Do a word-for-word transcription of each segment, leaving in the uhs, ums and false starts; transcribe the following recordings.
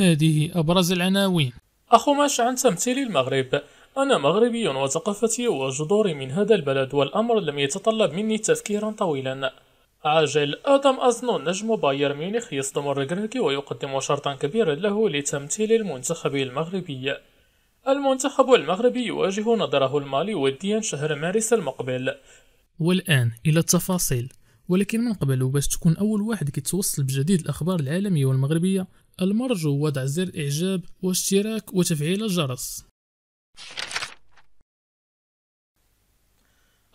هذه أبرز العناوين. أخوماش عن تمثيل المغرب: أنا مغربي وثقافتي وجذوري من هذا البلد، والأمر لم يتطلب مني تفكيرا طويلا. عاجل: آدم أزنو نجم بايرن ميونخ يصدم ركراكي ويقدم شرطا كبيرا له لتمثيل المنتخب المغربي. المنتخب المغربي يواجه نظره المالي وديا شهر مارس المقبل. والآن إلى التفاصيل، ولكن من قبل وباش تكون أول واحد كيتوصل بجديد الأخبار العالمية والمغربية، المرجو وضع زر إعجاب واشتراك وتفعيل الجرس.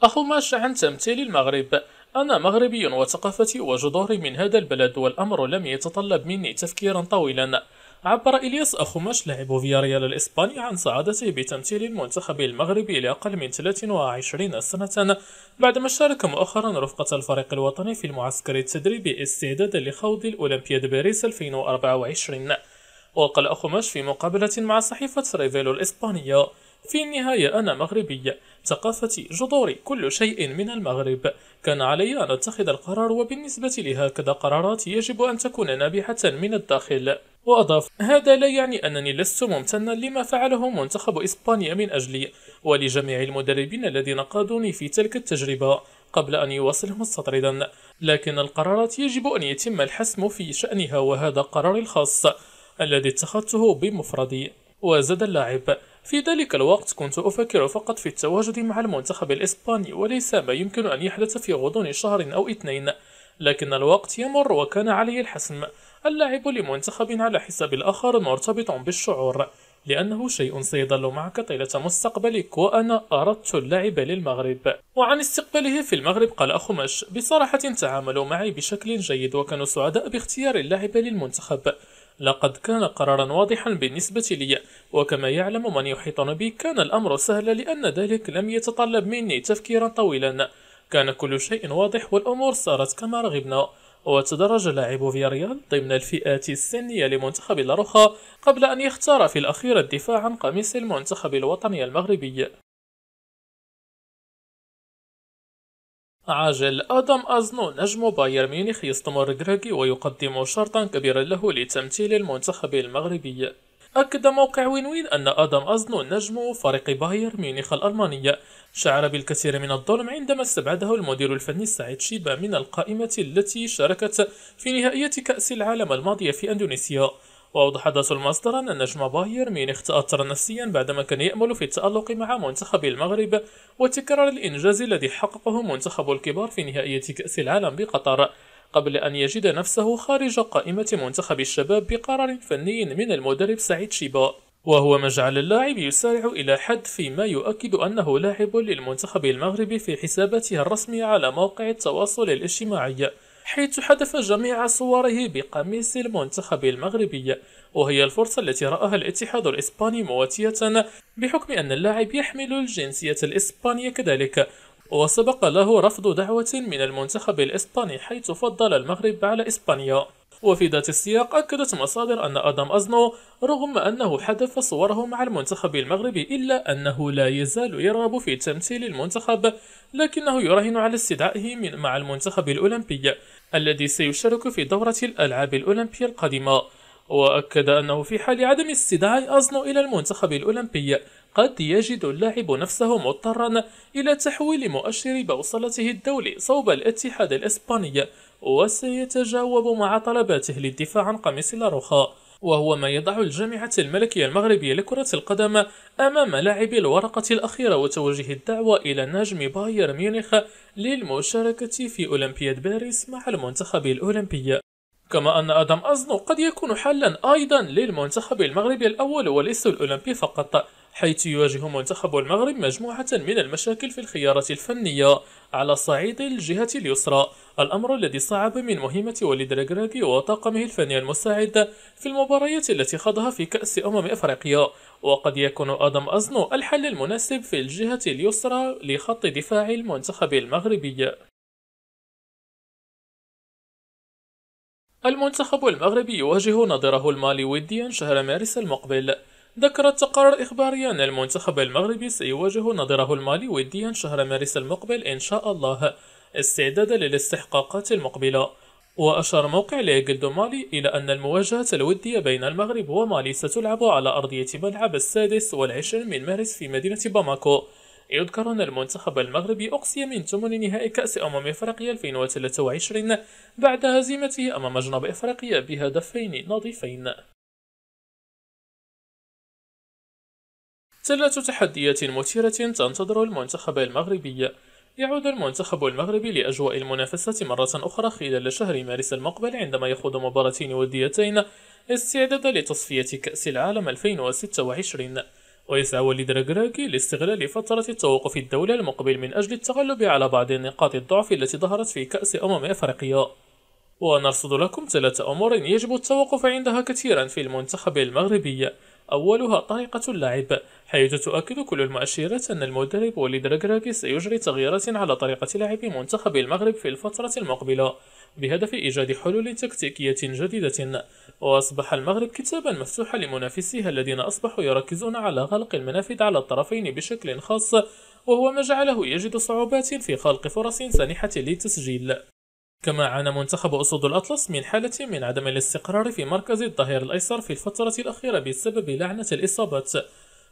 أخوماش عن تمثيل المغرب: أنا مغربي وثقافتي وجذوري من هذا البلد، والأمر لم يتطلب مني تفكيرا طويلا. عبر إلياس أخوماش لاعب فياريال الإسباني عن سعادته بتمثيل المنتخب المغربي لأقل من ثلاث وعشرين سنة، بعدما شارك مؤخرا رفقة الفريق الوطني في المعسكر التدريبي استعدادا لخوض الأولمبياد باريس ألفين وأربعة وعشرين. وقال أخوماش في مقابلة مع صحيفة ريفيلو الإسبانية: في النهاية أنا مغربي، ثقافتي، جذوري، كل شيء من المغرب. كان علي أن أتخذ القرار، وبالنسبة لهكذا قرارات يجب أن تكون نابعة من الداخل. وأضاف: هذا لا يعني أنني لست ممتنا لما فعله منتخب إسبانيا من أجلي، ولجميع المدربين الذين قادوني في تلك التجربة قبل أن يواصلهم مستطردا، لكن القرارات يجب أن يتم الحسم في شأنها، وهذا قراري الخاص الذي اتخذته بمفردي. وزاد اللاعب: في ذلك الوقت كنت أفكر فقط في التواجد مع المنتخب الإسباني، وليس ما يمكن أن يحدث في غضون شهر أو اثنين، لكن الوقت يمر وكان علي الحسم. اللعب لمنتخب على حساب الآخر مرتبط بالشعور، لأنه شيء سيظل معك طيلة مستقبلك، وأنا أردت اللعب للمغرب. وعن استقباله في المغرب قال أخوماش: بصراحة تعاملوا معي بشكل جيد، وكانوا سعداء باختيار اللعب للمنتخب. لقد كان قرارا واضحا بالنسبة لي، وكما يعلم من يحيطون بي كان الأمر سهلا، لأن ذلك لم يتطلب مني تفكيرا طويلا. كان كل شيء واضح والأمور صارت كما رغبنا. وتدرج لاعب فياريال ضمن الفئات السنية لمنتخب لاروخا، قبل أن يختار في الأخير الدفاع عن قميص المنتخب الوطني المغربي. عاجل: آدم أزنو نجم بايرن ميونخ يصدم ركراكي ويقدم شرطا كبيرا له لتمثيل المنتخب المغربي. أكد موقع وينوين أن آدم أزنو نجم فريق بايرن ميونخ الألمانية شعر بالكثير من الظلم عندما استبعده المدير الفني سعيد شيبا من القائمة التي شاركت في نهائية كأس العالم الماضية في أندونيسيا. وأوضح ذات المصدر أن نجم بايرن ميونخ تأثر نفسيا بعدما كان يأمل في التألق مع منتخب المغرب وتكرار الإنجاز الذي حققه منتخب الكبار في نهائية كأس العالم بقطر، قبل أن يجد نفسه خارج قائمة منتخب الشباب بقرار فني من المدرب سعيد شيبا، وهو ما جعل اللاعب يسارع إلى حد، فيما يؤكد أنه لاعب للمنتخب المغربي في حساباته الرسمية على موقع التواصل الاجتماعي، حيث حذف جميع صوره بقميص المنتخب المغربي، وهي الفرصة التي رآها الاتحاد الإسباني مواتية بحكم أن اللاعب يحمل الجنسية الإسبانية كذلك، وسبق له رفض دعوة من المنتخب الإسباني حيث فضل المغرب على إسبانيا. وفي ذات السياق أكدت مصادر أن آدم أزنو رغم أنه حذف صوره مع المنتخب المغربي إلا أنه لا يزال يرغب في تمثيل المنتخب، لكنه يراهن على استدعائه من مع المنتخب الأولمبي الذي سيشارك في دورة الألعاب الأولمبية القادمة. وأكد أنه في حال عدم استدعاء أزنو إلى المنتخب الأولمبي قد يجد اللاعب نفسه مضطرا إلى تحويل مؤشر بوصلته الدولي صوب الاتحاد الإسباني، وسيتجاوب مع طلباته للدفاع عن قميص لاروخا، وهو ما يضع الجامعة الملكية المغربية لكرة القدم أمام لاعبي الورقة الأخيرة وتوجيه الدعوة إلى نجم بايرن ميونخ للمشاركة في أولمبياد باريس مع المنتخب الأولمبي. كما أن آدم أزنو قد يكون حلا أيضا للمنتخب المغربي الأول وليس الأولمبي فقط، حيث يواجه منتخب المغرب مجموعة من المشاكل في الخيارات الفنية على صعيد الجهة اليسرى، الأمر الذي صعب من مهمة وليد ركراكي وطاقمه الفني المساعد في المباريات التي خاضها في كأس أمم أفريقيا. وقد يكون آدم أزنو الحل المناسب في الجهة اليسرى لخط دفاع المنتخب المغربي. المنتخب المغربي يواجه نظيره المالي وديا شهر مارس المقبل. ذكرت تقارير إخبارية أن المنتخب المغربي سيواجه نظيره المالي وديا شهر مارس المقبل إن شاء الله استعدادا للاستحقاقات المقبلة. وأشار موقع ليجلدو مالي إلى أن المواجهة الودية بين المغرب ومالي ستلعب على أرضية ملعب السادس والعشرين من مارس في مدينة باماكو. يذكر أن المنتخب المغربي أقصي من ثمن نهائي كأس أمم إفريقيا ألفين وثلاثة وعشرين بعد هزيمته أمام جنوب إفريقيا بهدفين نظيفين. ثلاث تحديات مثيرة تنتظر المنتخب المغربي. يعود المنتخب المغربي لأجواء المنافسة مرة أخرى خلال شهر مارس المقبل عندما يخوض مباراتين وديتين استعدادا لتصفية كأس العالم ألفين وستة وعشرين. ويسعى وليد ركراكي لاستغلال فترة التوقف الدولي المقبل من أجل التغلب على بعض نقاط الضعف التي ظهرت في كأس أمم إفريقيا. ونرصد لكم ثلاث أمور يجب التوقف عندها كثيرا في المنتخب المغربي. أولها طريقة اللعب، حيث تؤكد كل المؤشرات أن المدرب وليد ركراكي سيجري تغييرات على طريقة لعب منتخب المغرب في الفترة المقبلة بهدف إيجاد حلول تكتيكية جديدة. وأصبح المغرب كتابا مفتوحا لمنافسيه الذين أصبحوا يركزون على خلق المنافذ على الطرفين بشكل خاص، وهو ما جعله يجد صعوبات في خلق فرص سانحة للتسجيل. كما عانى منتخب أسود الأطلس من حالة من عدم الاستقرار في مركز الظهير الأيسر في الفترة الأخيرة بسبب لعنة الإصابات.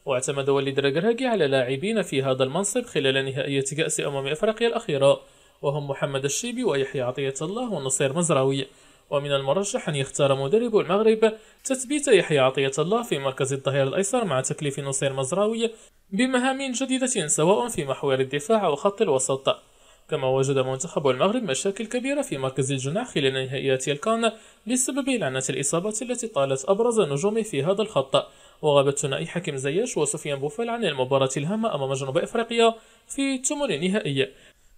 واعتمد وليد ركراكي على لاعبين في هذا المنصب خلال نهائية كأس أمم إفريقيا الأخيرة، وهم محمد الشيبي ويحيى عطية الله ونصير مزراوي. ومن المرجح أن يختار مدرب المغرب تثبيت يحيى عطية الله في مركز الظهير الأيسر مع تكليف نصير مزراوي بمهام جديدة سواء في محور الدفاع وخط الوسط. كما وجد منتخب المغرب مشاكل كبيرة في مركز الجناح خلال نهائيات الكان بسبب لعنة الإصابات التي طالت أبرز نجومه في هذا الخط. وغاب الثنائي حكيم زياش وسفيان بوفال عن المباراة الهامة أمام جنوب إفريقيا في ثمن النهائي.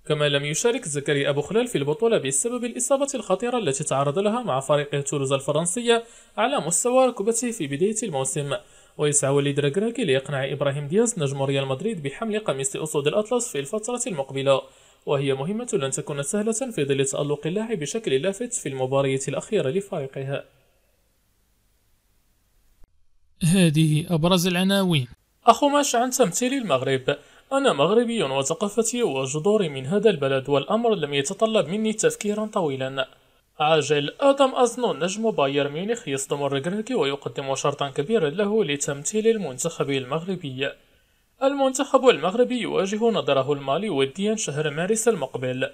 كما لم يشارك زكريا أبوخلال في البطولة بسبب الإصابة الخطيرة التي تعرض لها مع فريقه تولوز الفرنسية على مستوى ركبته في بداية الموسم. ويسعى وليد ركراكي ليقنع إبراهيم دياز نجم ريال مدريد بحمل قميص أسود الأطلس في الفترة المقبلة، وهي مهمة لن تكون سهلة في ظل تألق اللاعب بشكل لافت في المباراة الأخيرة لفريقها. هذه أبرز العناوين. أخوماش عن تمثيل المغرب: أنا مغربي وثقافتي وجذوري من هذا البلد، والأمر لم يتطلب مني تفكيرا طويلا. عاجل: آدم أزنو نجم بايرن ميونخ يصدم ركراكي ويقدم شرطا كبيرا له لتمثيل المنتخب المغربي. المنتخب المغربي يواجه نظيره المالي وديا شهر مارس المقبل.